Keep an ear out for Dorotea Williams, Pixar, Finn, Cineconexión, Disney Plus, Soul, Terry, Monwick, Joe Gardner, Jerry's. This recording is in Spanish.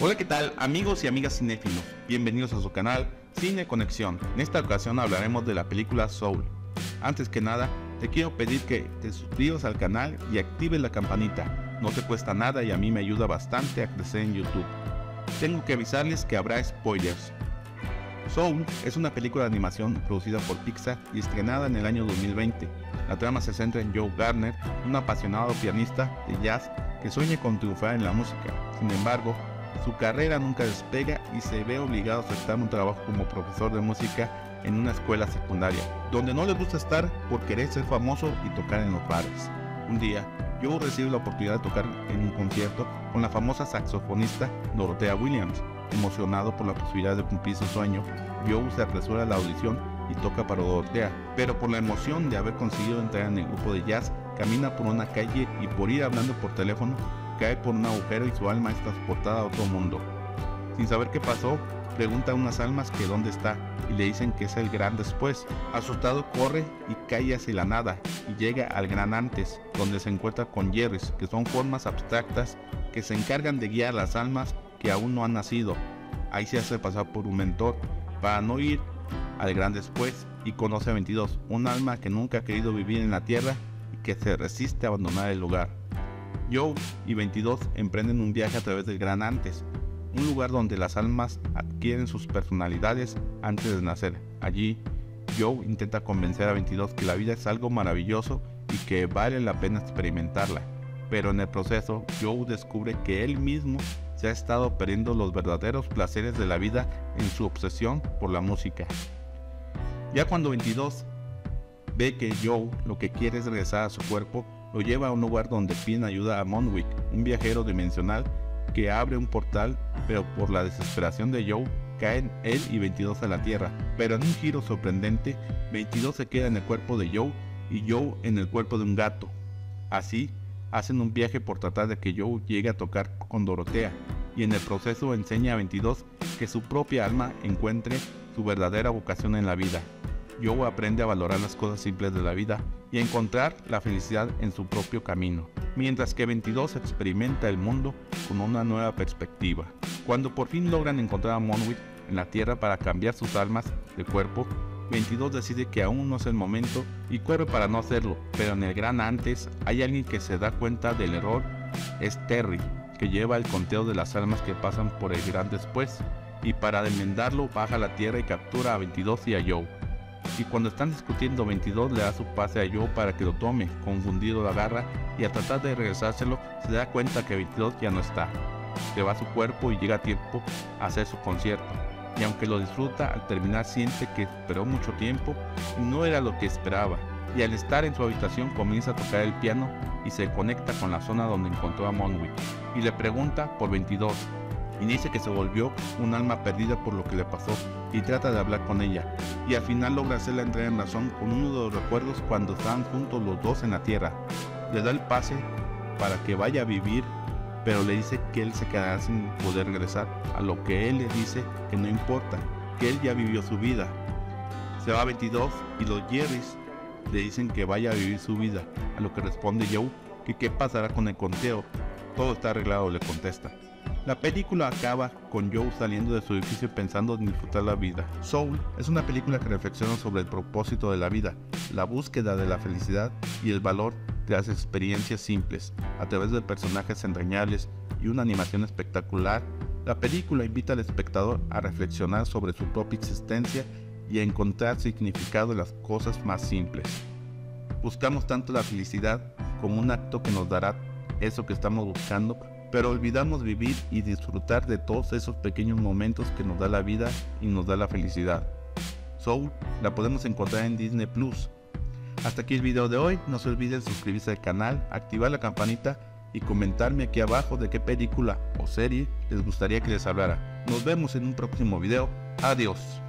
Hola, ¿qué tal amigos y amigas cinéfilos? Bienvenidos a su canal Cine Conexión. En esta ocasión hablaremos de la película Soul. Antes que nada, te quiero pedir que te suscribas al canal y actives la campanita. No te cuesta nada y a mí me ayuda bastante a crecer en YouTube. Tengo que avisarles que habrá spoilers. Soul es una película de animación producida por Pixar y estrenada en el año 2020. La trama se centra en Joe Gardner, un apasionado pianista de jazz que sueña con triunfar en la música. Sin embargo, su carrera nunca despega y se ve obligado a aceptar un trabajo como profesor de música en una escuela secundaria, donde no le gusta estar por querer ser famoso y tocar en los bares. Un día, Joe recibe la oportunidad de tocar en un concierto con la famosa saxofonista Dorotea Williams. Emocionado por la posibilidad de cumplir su sueño, Joe se apresura a la audición y toca para Dorotea, pero por la emoción de haber conseguido entrar en el grupo de jazz, camina por una calle y por ir hablando por teléfono, cae por un agujero y su alma es transportada a otro mundo. Sin saber qué pasó, pregunta a unas almas que dónde está y le dicen que es el gran después. Asustado corre y cae hacia la nada y llega al gran antes, donde se encuentra con Jerry's, que son formas abstractas que se encargan de guiar a las almas que aún no han nacido. Ahí se hace pasar por un mentor para no ir al gran después y conoce a 22, un alma que nunca ha querido vivir en la tierra y que se resiste a abandonar el lugar. Joe y 22 emprenden un viaje a través del gran antes, un lugar donde las almas adquieren sus personalidades antes de nacer. Allí, Joe intenta convencer a 22 que la vida es algo maravilloso y que vale la pena experimentarla, pero en el proceso Joe descubre que él mismo se ha estado perdiendo los verdaderos placeres de la vida en su obsesión por la música. Ya cuando 22 ve que Joe lo que quiere es regresar a su cuerpo, lo lleva a un lugar donde Finn ayuda a Monwick, un viajero dimensional que abre un portal, pero por la desesperación de Joe, caen él y 22 a la tierra. Pero en un giro sorprendente, 22 se queda en el cuerpo de Joe y Joe en el cuerpo de un gato. Así, hacen un viaje por tratar de que Joe llegue a tocar con Dorotea, y en el proceso enseña a 22 que su propia alma encuentre su verdadera vocación en la vida. Joe aprende a valorar las cosas simples de la vida y a encontrar la felicidad en su propio camino, mientras que 22 experimenta el mundo con una nueva perspectiva. Cuando por fin logran encontrar a Monwick en la tierra para cambiar sus almas de cuerpo, 22 decide que aún no es el momento y corre para no hacerlo, pero en el gran antes hay alguien que se da cuenta del error. Es Terry, que lleva el conteo de las almas que pasan por el gran después, y para enmendarlo baja a la tierra y captura a 22 y a Joe. Y cuando están discutiendo, 22 le da su pase a Joe para que lo tome. Confundido la agarra y al tratar de regresárselo se da cuenta que 22 ya no está, se va a su cuerpo y llega a tiempo a hacer su concierto. Y aunque lo disfruta, al terminar siente que esperó mucho tiempo y no era lo que esperaba. Y al estar en su habitación comienza a tocar el piano y se conecta con la zona donde encontró a Monwick y le pregunta por 22 y dice que se volvió un alma perdida por lo que le pasó y trata de hablar con ella, y al final logra hacerla entrar en razón con uno de los recuerdos cuando estaban juntos los dos en la tierra. Le da el pase para que vaya a vivir, pero le dice que él se quedará sin poder regresar, a lo que él le dice que no importa, que él ya vivió su vida. Se va 22 y los Jerry's le dicen que vaya a vivir su vida, a lo que responde Joe que qué pasará con el conteo, todo está arreglado, le contesta. La película acaba con Joe saliendo de su edificio pensando en disfrutar la vida. Soul es una película que reflexiona sobre el propósito de la vida, la búsqueda de la felicidad y el valor de las experiencias simples. A través de personajes entrañables y una animación espectacular, la película invita al espectador a reflexionar sobre su propia existencia y a encontrar significado en las cosas más simples. Buscamos tanto la felicidad como un acto que nos dará eso que estamos buscando, pero olvidamos vivir y disfrutar de todos esos pequeños momentos que nos da la vida y nos da la felicidad. Soul la podemos encontrar en Disney Plus. Hasta aquí el video de hoy, no se olviden suscribirse al canal, activar la campanita y comentarme aquí abajo de qué película o serie les gustaría que les hablara. Nos vemos en un próximo video, adiós.